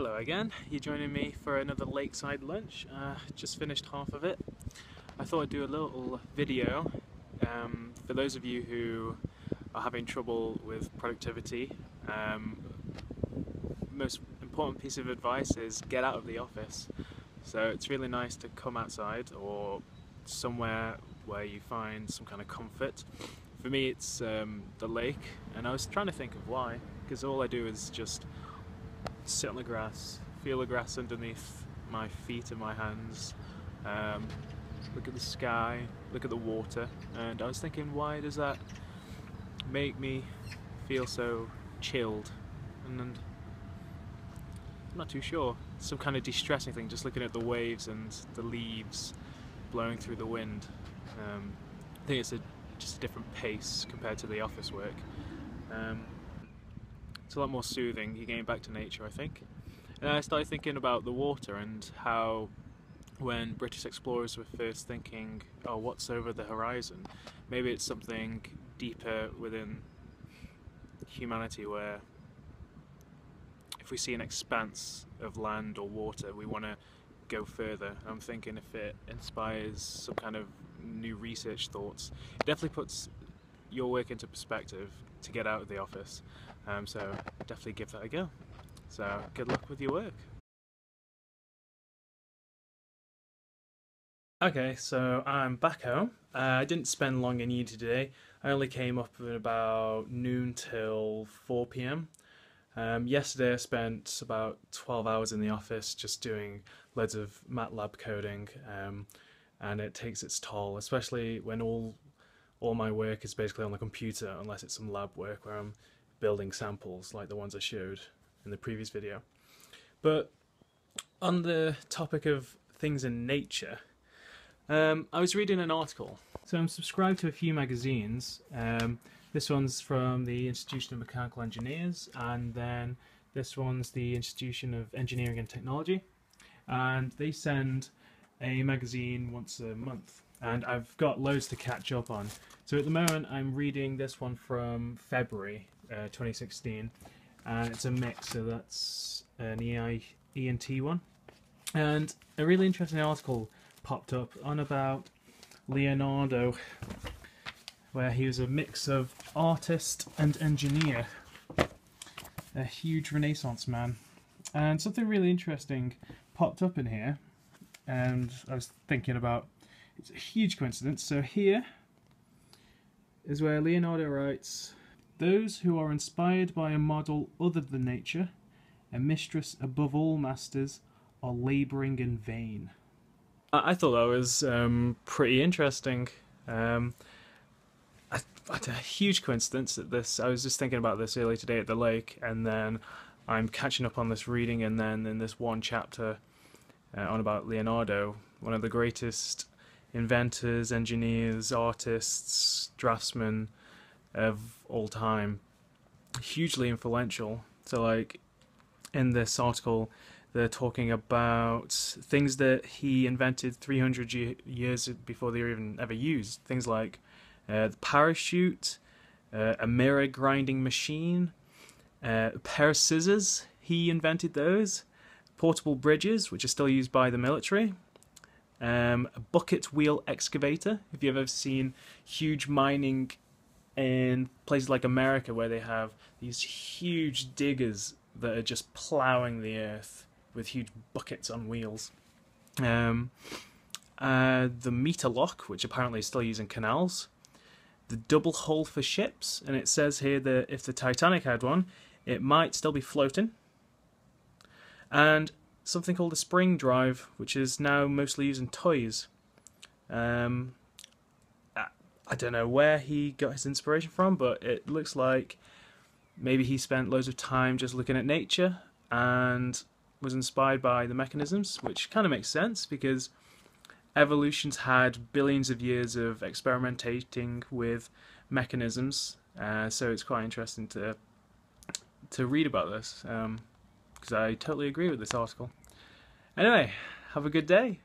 Hello again, you're joining me for another lakeside lunch. Just finished half of it. I thought I'd do a little video for those of you who are having trouble with productivity. Most important piece of advice is get out of the office. So it's really nice to come outside or somewhere where you find some kind of comfort. For me it's the lake, and I was trying to think of why, because all I do is just sit on the grass, feel the grass underneath my feet and my hands, look at the sky, look at the water, and I was thinking, why does that make me feel so chilled? And I'm not too sure. It's some kind of distressing thing, just looking at the waves and the leaves blowing through the wind. I think it's just a different pace compared to the office work. It's a lot more soothing, you're getting back to nature, I think. And I started thinking about the water and how when British explorers were first thinking, oh, what's over the horizon? Maybe it's something deeper within humanity, where if we see an expanse of land or water, we want to go further. I'm thinking if it inspires some kind of new research thoughts, it definitely puts your work into perspective to get out of the office. So definitely give that a go. So good luck with your work. Okay, so I'm back home. I didn't spend long in uni today. I only came up at about noon till 4 p.m. Yesterday I spent about 12 hours in the office just doing loads of MATLAB coding, and it takes its toll, especially when all my work is basically on the computer, unless it's some lab work where I'm building samples like the ones I showed in the previous video. But on the topic of things in nature, I was reading an article. So I'm subscribed to a few magazines. This one's from the Institution of Mechanical Engineers, and then this one's the Institution of Engineering and Technology, and they send a magazine once a month. And I've got loads to catch up on. So at the moment I'm reading this one from February 2016, and it's a mix, so that's an E&T one. And a really interesting article popped up on about Leonardo, where he was a mix of artist and engineer, a huge Renaissance man. And something really interesting popped up in here, and I was thinking about, it's a huge coincidence. So here is where Leonardo writes, "Those who are inspired by a model other than nature, a mistress above all masters, are labouring in vain." I thought that was pretty interesting. It's a huge coincidence that this, I was just thinking about this earlier today at the lake, and then I'm catching up on this reading, and then in this one chapter on about Leonardo, one of the greatest inventors, engineers, artists, draftsmen of all time, hugely influential. So like in this article they're talking about things that he invented 300 years before they were even ever used, things like the parachute, a mirror grinding machine, a pair of scissors, he invented those, portable bridges which are still used by the military, a bucket wheel excavator. If you've ever seen huge mining in places like America, where they have these huge diggers that are just ploughing the earth with huge buckets on wheels, the meter lock, which apparently is still used in canals, the double hull for ships, and it says here that if the Titanic had one, it might still be floating, and something called a spring drive, which is now mostly used in toys. I don't know where he got his inspiration from, but it looks like maybe he spent loads of time just looking at nature and was inspired by the mechanisms, which kind of makes sense because evolution's had billions of years of experimenting with mechanisms, so it's quite interesting to read about this. Because I totally agree with this article. Anyway, have a good day.